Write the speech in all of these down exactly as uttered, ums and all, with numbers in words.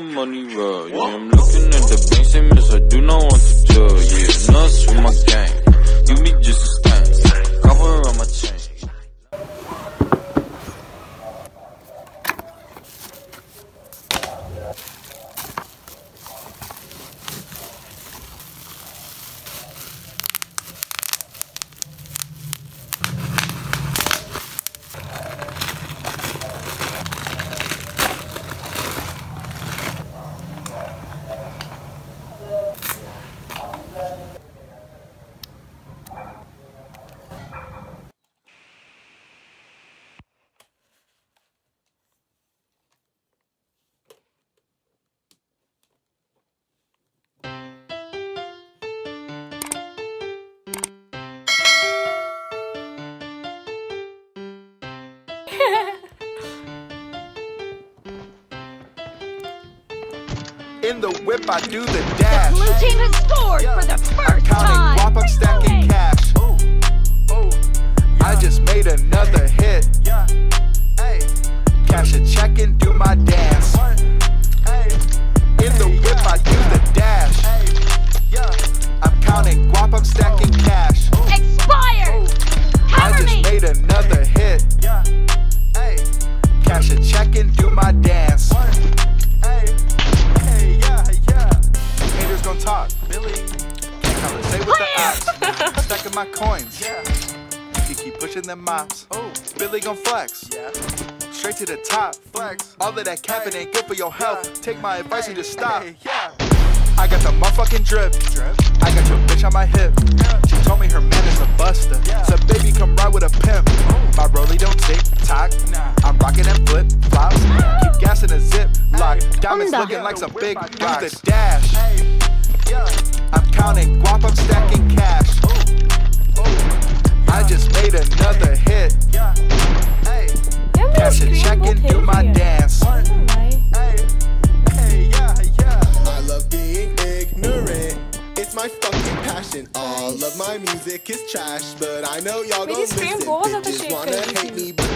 money roll. Yeah, I'm looking at the banks and miss, I do not want to tell. Yeah, nuts with my gang. You be just a stain. Cover on my chain. In the whip, I do the dash. The blue team has scored yeah. for the first time. Counting, wop up, stacking cash. Ooh, ooh, yeah. I just made another hit. Yeah. Hey. Cash a check and do my dance. Hey. In the hey, whip, yeah. I do the dash. Hey. Yeah. I'm counting, wop up, stacking cash. Ooh. Expired. Ooh. Cover I just me. made another hit. Yeah. Hey. Cash a check and do my dance. Hey. Gonna talk, Billy. Can't say with the ops. I'm stacking my coins. Yeah. You keep pushing them mops. Oh, Billy gon' flex. Yeah. Straight to the top. Flex. All of that capping hey. ain't good for your health. Yeah. Take my advice hey. and just stop. Hey. Yeah. I got the motherfucking drip. drip. I got your bitch on my hip. Yeah. She told me her man is a buster. Yeah. So baby, come ride with a pimp. Oh. My rollie don't tick tock. Nah. I'm rocking them flip flops. Oh. Keep gassing a zip lock. Hey. Diamonds Onda. looking like some big rocks. Do the dash. Hey. Yeah. I'm counting guap, I'm stacking cash. Ooh. Ooh. Yeah. I just made another hit. Yeah. Hey. Cash a check and do my dance. Right. Hey. Hey, yeah, yeah. I love being ignorant. It's my fucking passion. All of my music is trash, but I know y'all gon' listen. Bitches wanna hate me, but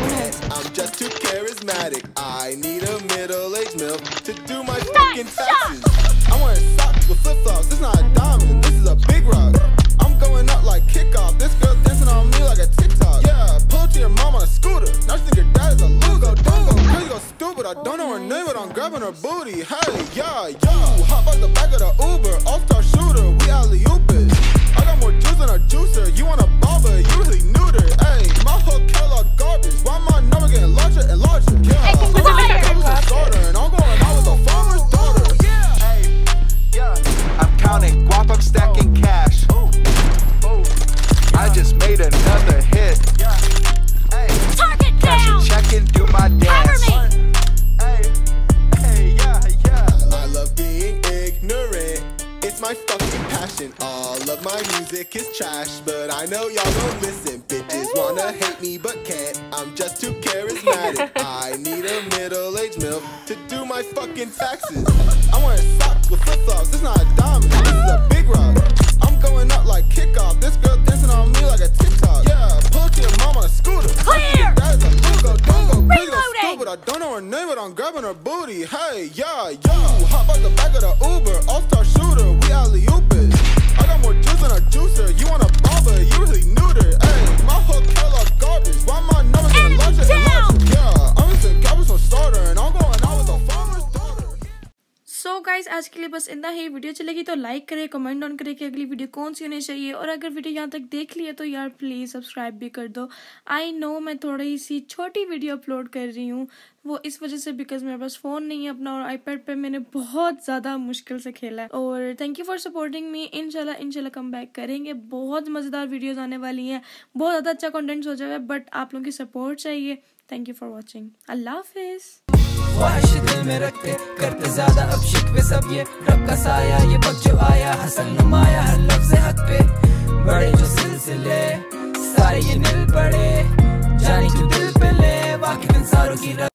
I'm just too charismatic. I need a middle-aged milf to do my fucking passes. I'm wearing socks with flip-flops, this is not a diamond, this is a big rock. I'm going up like kickoff, this girl dancing on me like a TikTok. Yeah, pull to your mom on a scooter, now she think your dad is a loser. Don't go crazy, go stupid, I don't know her name, but I'm grabbing her booty. Hey, yeah, yeah, hop out the back of the Uber, all-star shooter, we alley-oop it. I got more juice than a juicer, you want a barber, you really neuter. Hey, my whole catalog garbage, why my number getting larger and larger? Yeah, I think it's a starter, and I'm going out with a farmer's daughter. I'm counting guap, I'm stacking cash. Ooh, ooh, yeah. I just made another hit. Yeah. Hey. Target down. Cash a check and do my dance. Hey, hey, yeah, yeah. I love being ignorant. It's my fucking passion. All of my music is trash, but I know y'all don't listen. Bitches wanna hate me but can't. I'm just too charismatic. I need a middle-aged milf to do my fucking taxes. I'm wearing socks with flip-flops. This is not a diamond. This is a big rock. I'm going up like kickoff. This girl dancing on me like a TikTok. Yeah, pull to your mom on a scooter. Clear. That is a logo. Don't go big or stupid. I don't know her name, but I'm grabbing her booty. Hey, yeah, yeah. Hop out the back of the Uber. All-star shooter. We alley-oop it. I got more juice than a juicer. You want a barber? You really neuter. Hey, my whole catalog garbage. Why my numbers getting larger and larger? Yeah, I'm just a capital starter, and I'm going out with a farmer's daughter. So guys, आज के लिए बस इतना ही. Video चलेगी तो like करें, comment on करें कि अगली वीडियो कौन सी होनी चाहिए, और अगर वीडियो यहाँ तक देख ली है तो यार प्लीज सब्सक्राइब भी कर दो. आई नो मैं थोड़ी सी छोटी वीडियो अपलोड कर रही हूँ, वो इस वजह से बिकॉज मेरे पास फ़ोन नहीं है अपना, और आईपैड पे मैंने बहुत ज़्यादा मुश्किल से खेला है. और thank you for supporting me. इंशाल्लाह इंशाल्लाह कम बैक करेंगे, बहुत मज़ेदार वीडियोस आने वाली हैं, बहुत ज़्यादा अच्छा कंटेंट हो जाएगा, बट आप लोगों की सपोर्ट चाहिए. Thank you for watching. अल्लाह हाफिज़. जानी तू दिल पे ले बाकी इंसानों की.